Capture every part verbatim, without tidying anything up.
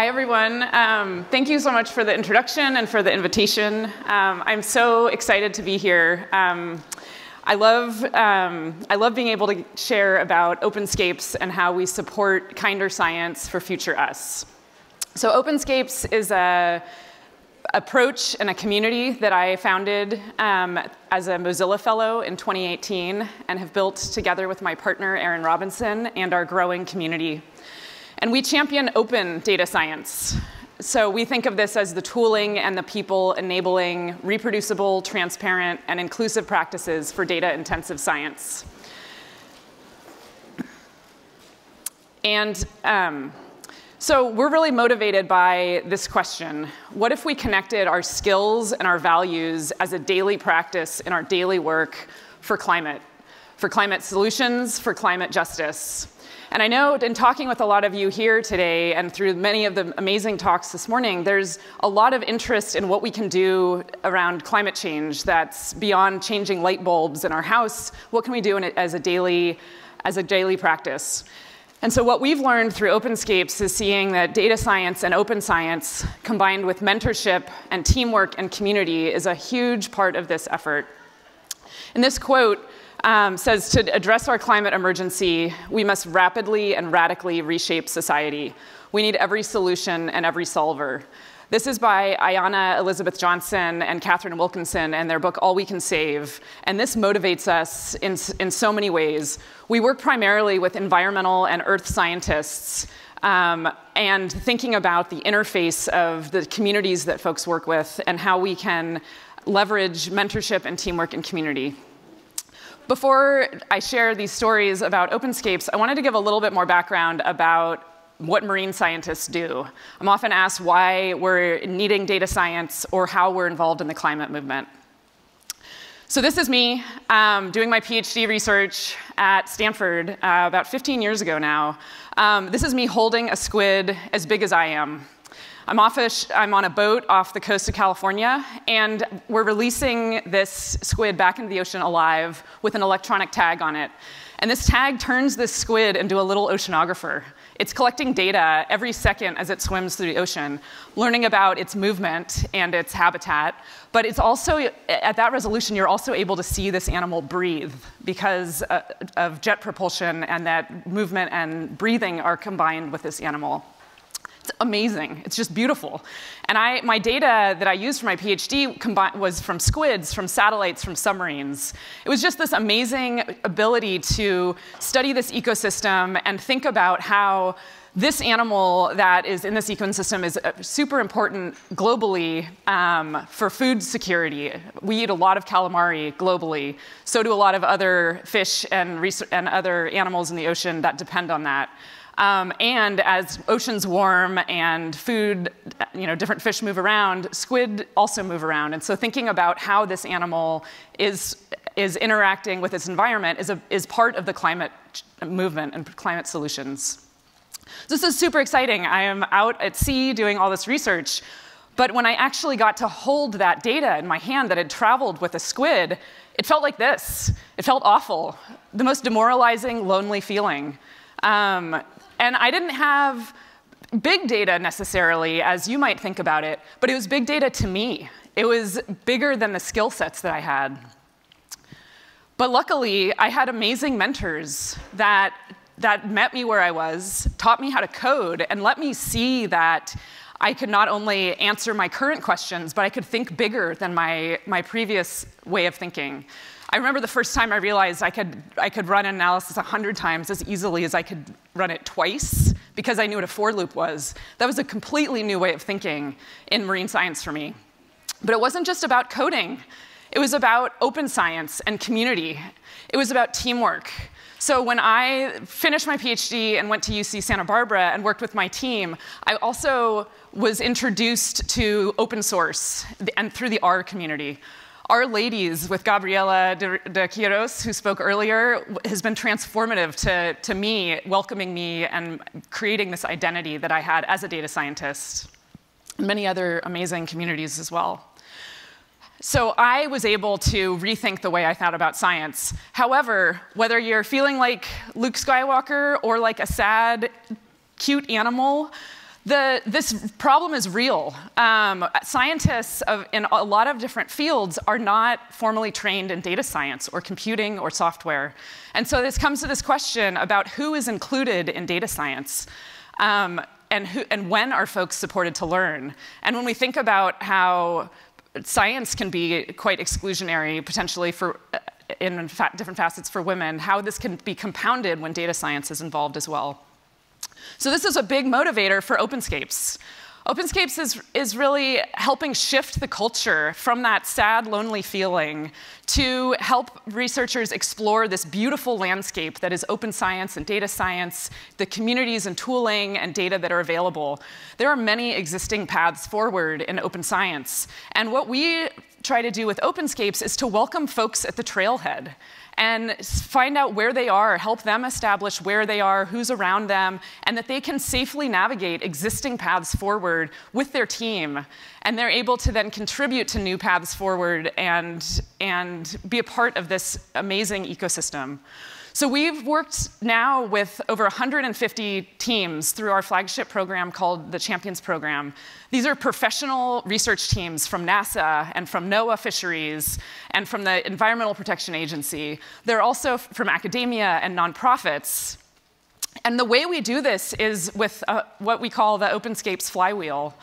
Hi, everyone. Um, thank you so much for the introduction and for the invitation. Um, I'm so excited to be here. Um, I love, um, I love being able to share about OpenScapes and how we support kinder science for future us. So OpenScapes is a approach and a community that I founded um, as a Mozilla Fellow in twenty eighteen and have built together with my partner, Aaron Robinson, and our growing community. And we champion open data science. So we think of this as the tooling and the people enabling reproducible, transparent, and inclusive practices for data-intensive science. And um, so we're really motivated by this question. What if we connected our skills and our values as a daily practice in our daily work for climate, for climate solutions, for climate justice? And I know in talking with a lot of you here today and through many of the amazing talks this morning, there's a lot of interest in what we can do around climate change that's beyond changing light bulbs in our house. What can we do in it as a daily, as a daily practice? And so what we've learned through OpenScapes is seeing that data science and open science combined with mentorship and teamwork and community is a huge part of this effort. And this quote um, says, to address our climate emergency, we must rapidly and radically reshape society. We need every solution and every solver. This is by Ayana Elizabeth Johnson and Catherine Wilkinson and their book, All We Can Save. And this motivates us in, in so many ways. We work primarily with environmental and earth scientists um, and thinking about the interface of the communities that folks work with and how we can leverage mentorship and teamwork and community. Before I share these stories about OpenScapes, I wanted to give a little bit more background about what marine scientists do. I'm often asked why we're needing data science or how we're involved in the climate movement. So this is me um, doing my PhD research at Stanford uh, about fifteen years ago now. Um, this is me holding a squid as big as I am. I'm, off a sh I'm on a boat off the coast of California, and we're releasing this squid back into the ocean alive with an electronic tag on it. And this tag turns this squid into a little oceanographer. It's collecting data every second as it swims through the ocean, learning about its movement and its habitat. But it's also, at that resolution, you're also able to see this animal breathe because of jet propulsion, and that movement and breathing are combined with this animal. It's amazing. It's just beautiful. And I, my data that I used for my PhD was from squids, from satellites, from submarines. It was just this amazing ability to study this ecosystem and think about how this animal that is in this ecosystem is super important globally um, for food security. We eat a lot of calamari globally. So do a lot of other fish and, and other animals in the ocean that depend on that. Um, and as oceans warm and food, you know, different fish move around, squid also move around. And so thinking about how this animal is, is interacting with its environment is, a, is part of the climate movement and climate solutions. This is super exciting. I am out at sea doing all this research. But when I actually got to hold that data in my hand that had traveled with a squid, it felt like this. It felt awful. The most demoralizing, lonely feeling. Um, And I didn't have big data necessarily, as you might think about it, but it was big data to me. It was bigger than the skill sets that I had. But luckily, I had amazing mentors that, that met me where I was, taught me how to code, and let me see that I could not only answer my current questions, but I could think bigger than my, my previous way of thinking. I remember the first time I realized I could, I could run an analysis a hundred times as easily as I could run it twice, because I knew what a for loop was. That was a completely new way of thinking in marine science for me. But it wasn't just about coding. It was about open science and community. It was about teamwork. So when I finished my PhD and went to U C Santa Barbara and worked with my team, I also was introduced to open source and through the R community. RLadies with Gabriela de Quiros, who spoke earlier, has been transformative to, to me, welcoming me and creating this identity that I had as a data scientist. Many other amazing communities as well. So I was able to rethink the way I thought about science. However, whether you're feeling like Luke Skywalker or like a sad, cute animal, The, this problem is real. Um, scientists of, in a lot of different fields are not formally trained in data science or computing or software. And so this comes to this question about who is included in data science um, and, who, and when are folks supported to learn. And when we think about how science can be quite exclusionary, potentially for, in fa- different facets for women, how this can be compounded when data science is involved as well. So this is a big motivator for OpenScapes. OpenScapes is, is really helping shift the culture from that sad, lonely feeling to help researchers explore this beautiful landscape that is open science and data science, the communities and tooling and data that are available. There are many existing paths forward in open science. And what we try to do with OpenScapes is to welcome folks at the trailhead and find out where they are, help them establish where they are, who's around them, and that they can safely navigate existing paths forward with their team. And they're able to then contribute to new paths forward and, and be a part of this amazing ecosystem. So we've worked now with over one hundred fifty teams through our flagship program called the Champions Program. These are professional research teams from NASA and from NOAA Fisheries and from the Environmental Protection Agency. They're also from academia and nonprofits. And the way we do this is with uh, what we call the OpenScapes flywheel.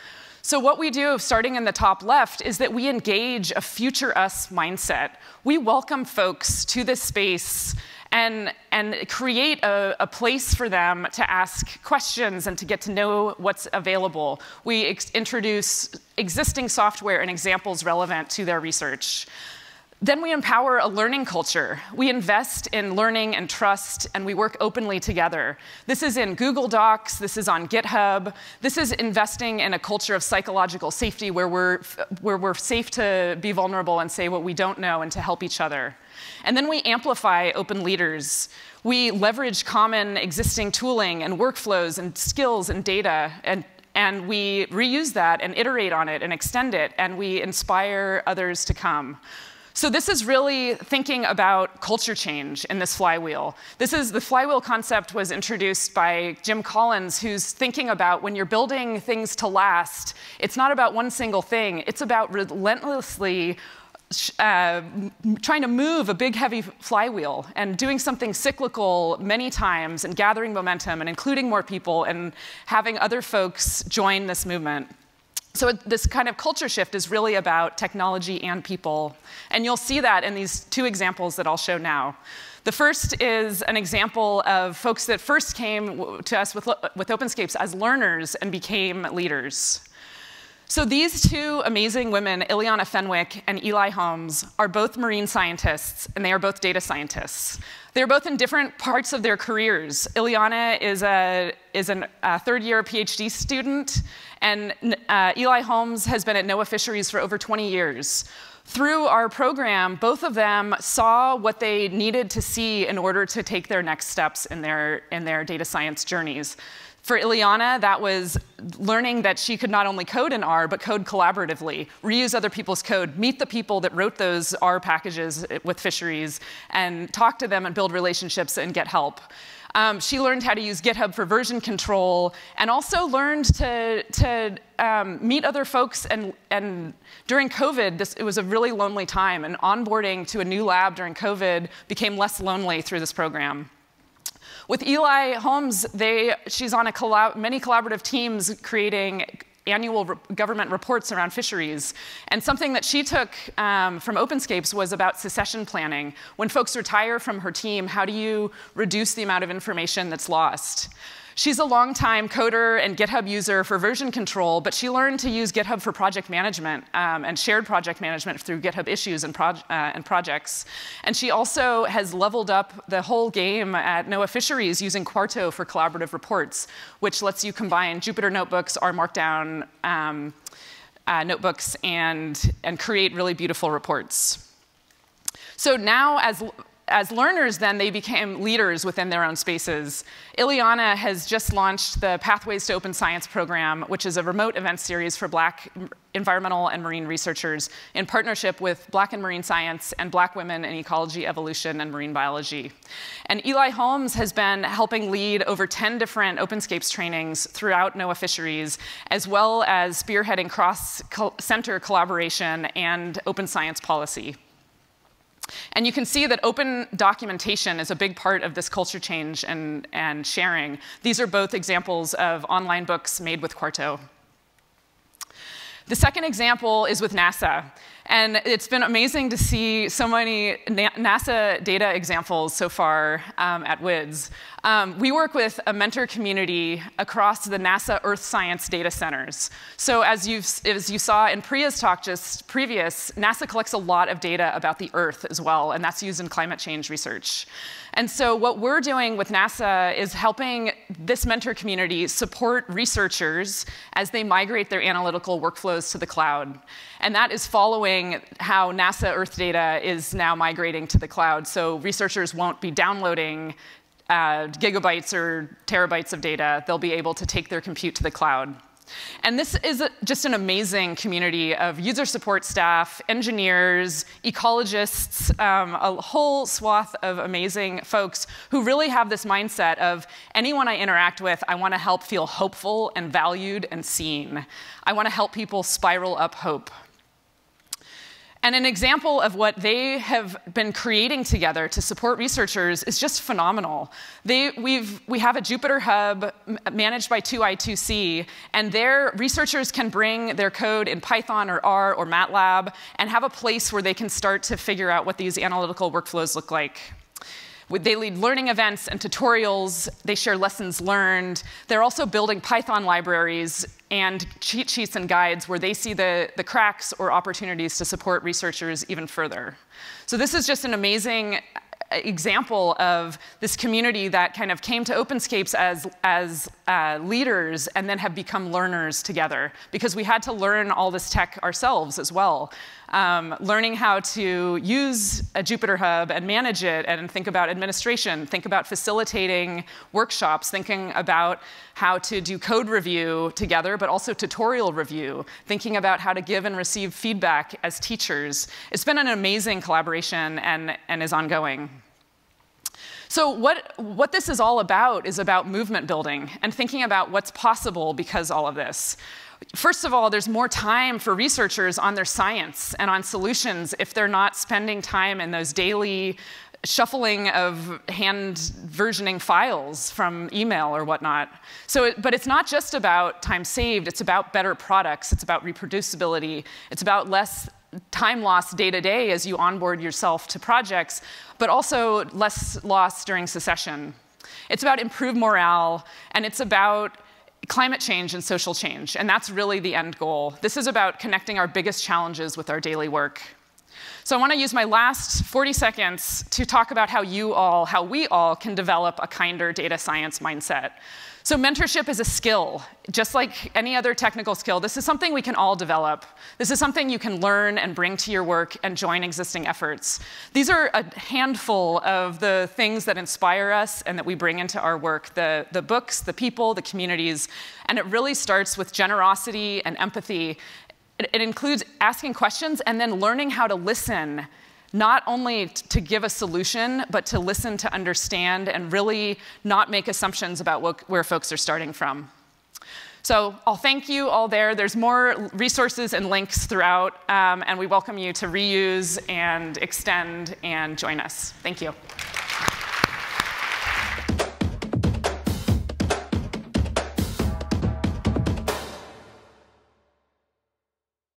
So what we do, starting in the top left, is that we engage a future us mindset. We welcome folks to this space and, and create a, a place for them to ask questions and to get to know what's available. We ex- introduce existing software and examples relevant to their research. Then we empower a learning culture. We invest in learning and trust, and we work openly together. This is in Google Docs. This is on GitHub. This is investing in a culture of psychological safety where we're, where we're safe to be vulnerable and say what we don't know and to help each other. And then we amplify open leaders. We leverage common existing tooling and workflows and skills and data, and And we reuse that and iterate on it and extend it, and we inspire others to come. So this is really thinking about culture change in this flywheel. This is, the flywheel concept was introduced by Jim Collins, who's thinking about when you're building things to last, it's not about one single thing. It's about relentlessly uh, trying to move a big, heavy flywheel and doing something cyclical many times and gathering momentum and including more people and having other folks join this movement. So this kind of culture shift is really about technology and people. And you'll see that in these two examples that I'll show now. The first is an example of folks that first came to us with, with OpenScapes as learners and became leaders. So these two amazing women, Ileana Fenwick and Eli Holmes, are both marine scientists, and they are both data scientists. They're both in different parts of their careers. Ileana is a, is an, a third-year PhD student, and uh, Eli Holmes has been at NOAA Fisheries for over twenty years. Through our program, both of them saw what they needed to see in order to take their next steps in their, in their data science journeys. For Ileana, that was learning that she could not only code in R, but code collaboratively, reuse other people's code, meet the people that wrote those R packages with Fisheries, and talk to them and build relationships and get help. Um, she learned how to use GitHub for version control, and also learned to, to um, meet other folks. And, and during COVID, this, it was a really lonely time, and onboarding to a new lab during COVID became less lonely through this program. With Eli Holmes, they, she's on a collab, many collaborative teams creating annual re government reports around fisheries. And something that she took um, from OpenScapes was about succession planning. When folks retire from her team, how do you reduce the amount of information that's lost? She's a longtime coder and GitHub user for version control, but she learned to use GitHub for project management um, and shared project management through GitHub issues and, proj uh, and projects. And she also has leveled up the whole game at NOAA Fisheries using Quarto for collaborative reports, which lets you combine Jupyter notebooks, R Markdown um, uh, notebooks, and, and create really beautiful reports. So now as as learners, then they became leaders within their own spaces. Ileana has just launched the Pathways to Open Science program, which is a remote event series for Black environmental and marine researchers in partnership with Black and Marine Science and Black Women in Ecology, Evolution, and Marine Biology. And Eli Holmes has been helping lead over ten different OpenScapes trainings throughout NOAA Fisheries, as well as spearheading cross-center collaboration and open science policy. And you can see that open documentation is a big part of this culture change and, and sharing. These are both examples of online books made with Quarto. The second example is with NASA. And it's been amazing to see so many NASA data examples so far um, at W I D S. Um, we work with a mentor community across the NASA Earth Science Data Centers. So as, you've, as you saw in Priya's talk just previous, NASA collects a lot of data about the Earth as well, and that's used in climate change research. And so what we're doing with NASA is helping this mentor community support researchers as they migrate their analytical workflows to the cloud. And that is following how NASA Earth data is now migrating to the cloud, so researchers won't be downloading uh, gigabytes or terabytes of data. They'll be able to take their compute to the cloud. And this is a, just an amazing community of user support staff, engineers, ecologists, um, a whole swath of amazing folks who really have this mindset of anyone I interact with, I want to help feel hopeful and valued and seen. I want to help people spiral up hope. And an example of what they have been creating together to support researchers is just phenomenal. They, we've, we have a JupyterHub managed by two i two c, and their researchers can bring their code in Python or R or MATLAB and have a place where they can start to figure out what these analytical workflows look like. They lead learning events and tutorials. They share lessons learned. They're also building Python libraries and cheat sheets and guides where they see the, the cracks or opportunities to support researchers even further. So this is just an amazing example of this community that kind of came to OpenScapes as, as uh, leaders and then have become learners together, because we had to learn all this tech ourselves as well. Um, learning how to use a JupyterHub and manage it and think about administration, think about facilitating workshops, thinking about how to do code review together, but also tutorial review, thinking about how to give and receive feedback as teachers. It's been an amazing collaboration and, and is ongoing. So what, what this is all about is about movement building and thinking about what's possible because all of this. First of all, there's more time for researchers on their science and on solutions if they're not spending time in those daily shuffling of hand versioning files from email or whatnot. So, it, but it's not just about time saved. It's about better products. It's about reproducibility. It's about less time loss day to day as you onboard yourself to projects, but also less loss during secession. It's about improved morale, and it's about climate change and social change, and that's really the end goal. This is about connecting our biggest challenges with our daily work. So I want to use my last forty seconds to talk about how you all, how we all can develop a kinder data science mindset. So mentorship is a skill, just like any other technical skill. This is something we can all develop. This is something you can learn and bring to your work and join existing efforts. These are a handful of the things that inspire us and that we bring into our work, the, the books, the people, the communities. And it really starts with generosity and empathy. It, it includes asking questions and then learning how to listen, not only to give a solution, but to listen, to understand, and really not make assumptions about what, where folks are starting from. So I'll thank you all there. There's more resources and links throughout, um, and we welcome you to reuse and extend and join us. Thank you.